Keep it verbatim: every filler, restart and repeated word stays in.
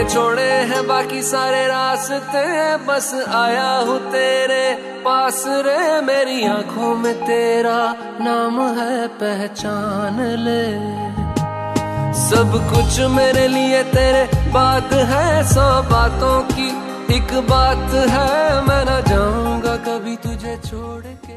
मैंने छोड़े हैं बाकी सारे रास्ते, बस आया हूँ तेरे पास रे। मेरी आंखों में तेरा नाम है पहचान ले, सब कुछ मेरे लिए तेरे बात है। सौ बातों की एक बात है, मैं ना जाऊंगा कभी तुझे छोड़ के।